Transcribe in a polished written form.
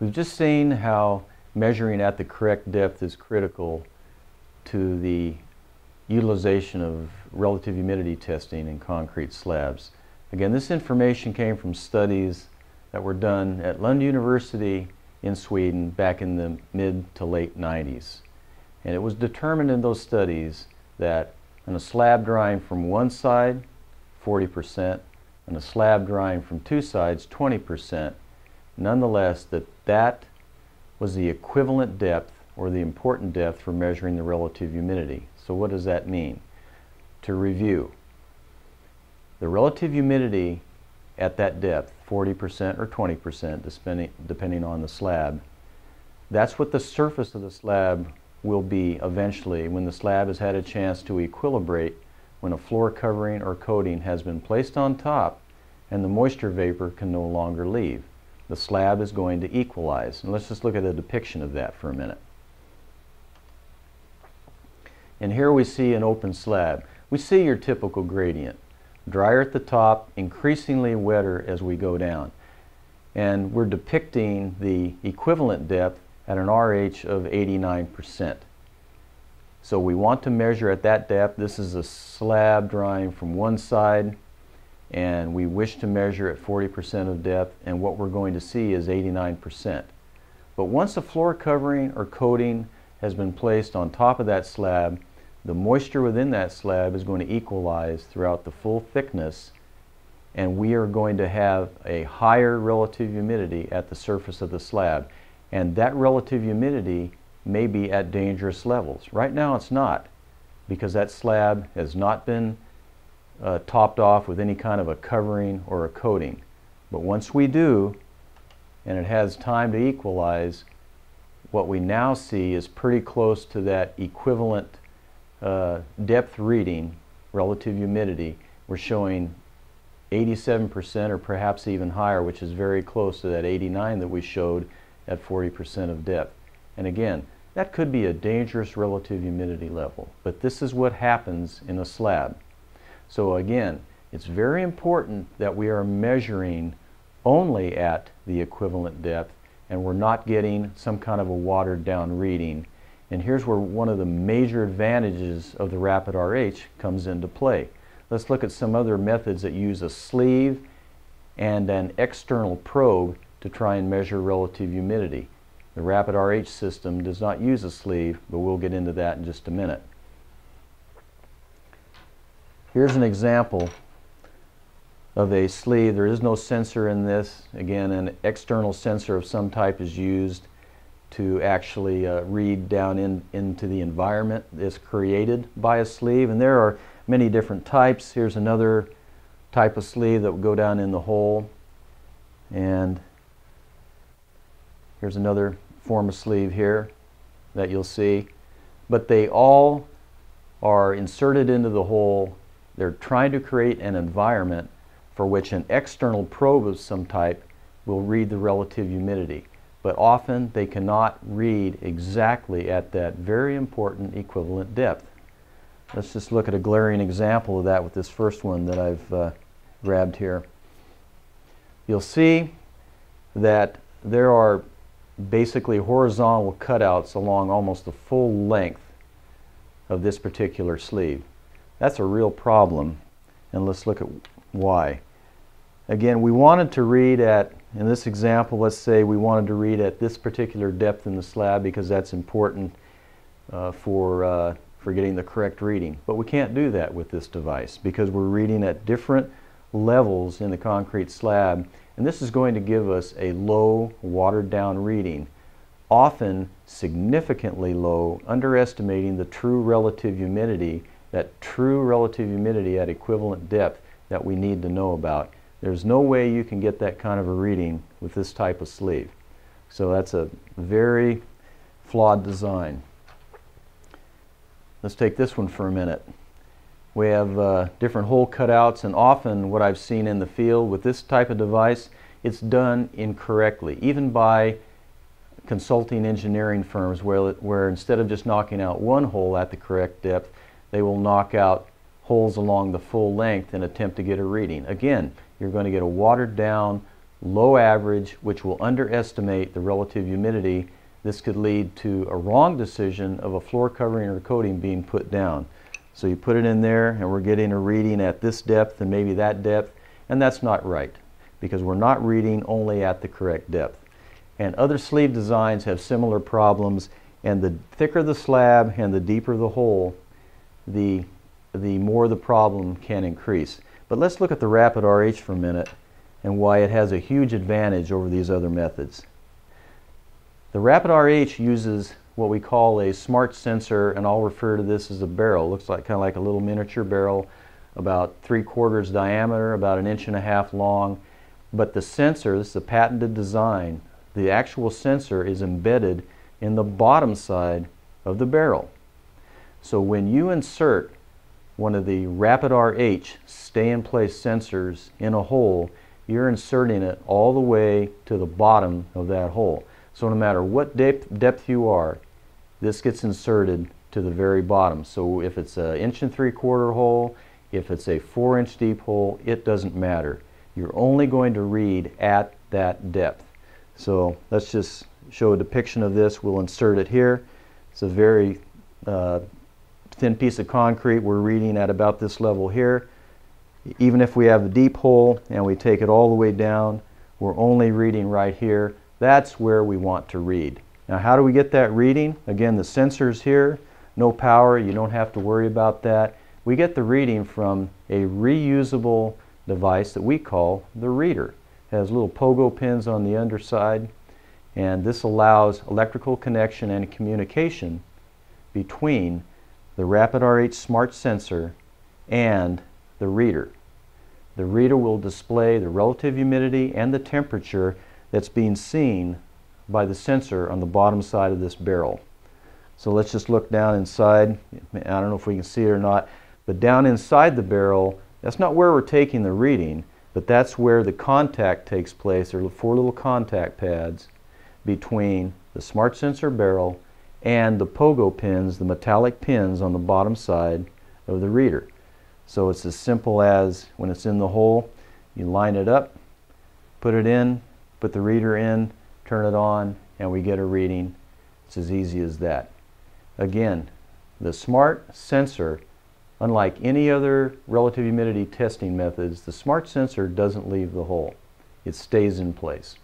We've just seen how measuring at the correct depth is critical to the utilization of relative humidity testing in concrete slabs. Again, this information came from studies that were done at Lund University in Sweden back in the mid to late 90s. And it was determined in those studies that on a slab drying from one side, 40%, and a slab drying from two sides, 20%, nonetheless, that was the equivalent depth or the important depth for measuring the relative humidity. So what does that mean? To review, the relative humidity at that depth, 40% or 20% depending on the slab, that's what the surface of the slab will be eventually when the slab has had a chance to equilibrate, when a floor covering or coating has been placed on top and the moisture vapor can no longer leave. The slab is going to equalize. And let's just look at a depiction of that for a minute. And here we see an open slab. We see your typical gradient. Drier at the top, increasingly wetter as we go down. And we're depicting the equivalent depth at an RH of 89%. So we want to measure at that depth. This is a slab drying from one side, and we wish to measure at 40% of depth, and what we're going to see is 89%. But once a floor covering or coating has been placed on top of that slab, the moisture within that slab is going to equalize throughout the full thickness, and we are going to have a higher relative humidity at the surface of the slab. And that relative humidity may be at dangerous levels. Right now it's not, because that slab has not been topped off with any kind of a covering or a coating. But once we do, and it has time to equalize, what we now see is pretty close to that equivalent depth reading, relative humidity. We're showing 87% or perhaps even higher, which is very close to that 89 that we showed at 40% of depth. And again, that could be a dangerous relative humidity level, but this is what happens in a slab. So again, it's very important that we are measuring only at the equivalent depth, and we're not getting some kind of a watered down reading. And here's where one of the major advantages of the Rapid RH comes into play. Let's look at some other methods that use a sleeve and an external probe to try and measure relative humidity. The Rapid RH system does not use a sleeve, but we'll get into that in just a minute. Here's an example of a sleeve. There is no sensor in this. Again, an external sensor of some type is used to actually read down into the environment that's created by a sleeve. And there are many different types. Here's another type of sleeve that would go down in the hole. And here's another form of sleeve here that you'll see. But they all are inserted into the hole. They're trying to create an environment for which an external probe of some type will read the relative humidity. But often they cannot read exactly at that very important equivalent depth. Let's just look at a glaring example of that with this first one that I've grabbed here. You'll see that there are basically horizontal cutouts along almost the full length of this particular sleeve. That's a real problem, and let's look at why. Again, we wanted to read at, in this example, let's say we wanted to read at this particular depth in the slab because that's important for getting the correct reading. But we can't do that with this device because we're reading at different levels in the concrete slab, and this is going to give us a low, watered-down reading, often significantly low, underestimating the true relative humidity, that true relative humidity at equivalent depth that we need to know about. There's no way you can get that kind of a reading with this type of sleeve. So that's a very flawed design. Let's take this one for a minute. We have different hole cutouts, and often what I've seen in the field with this type of device, it's done incorrectly, even by consulting engineering firms where instead of just knocking out one hole at the correct depth, they will knock out holes along the full length and attempt to get a reading. Again, you're going to get a watered down, low average, which will underestimate the relative humidity. This could lead to a wrong decision of a floor covering or coating being put down. So you put it in there and we're getting a reading at this depth and maybe that depth, and that's not right because we're not reading only at the correct depth. And other sleeve designs have similar problems, and the thicker the slab and the deeper the hole, the more the problem can increase. But let's look at the Rapid RH for a minute and why it has a huge advantage over these other methods. The Rapid RH uses what we call a smart sensor, and I'll refer to this as a barrel. It looks like kind of like a little miniature barrel, about 3/4 diameter, about 1.5 inches long. But the sensor, this is a patented design, the actual sensor is embedded in the bottom side of the barrel. So when you insert one of the Rapid RH stay-in-place sensors in a hole, you're inserting it all the way to the bottom of that hole. So no matter what depth you are, this gets inserted to the very bottom. So if it's an 1.75-inch hole, if it's a 4-inch deep hole, it doesn't matter. You're only going to read at that depth. So let's just show a depiction of this. We'll insert it here. It's a very thin piece of concrete. We're reading at about this level here. Even if we have a deep hole and we take it all the way down, we're only reading right here. That's where we want to read. Now, how do we get that reading? Again, the sensor's here, no power, you don't have to worry about that. We get the reading from a reusable device that we call the reader. It has little pogo pins on the underside, and this allows electrical connection and communication between the Rapid RH smart sensor and the reader. The reader will display the relative humidity and the temperature that's being seen by the sensor on the bottom side of this barrel. So let's just look down inside. I don't know if we can see it or not, but down inside the barrel, that's not where we're taking the reading, but that's where the contact takes place. There are 4 little contact pads between the smart sensor barrel and the pogo pins, the metallic pins on the bottom side of the reader. So it's as simple as when it's in the hole, you line it up, put it in, put the reader in, turn it on, and we get a reading. It's as easy as that. Again, the smart sensor, unlike any other relative humidity testing methods, the smart sensor doesn't leave the hole. It stays in place.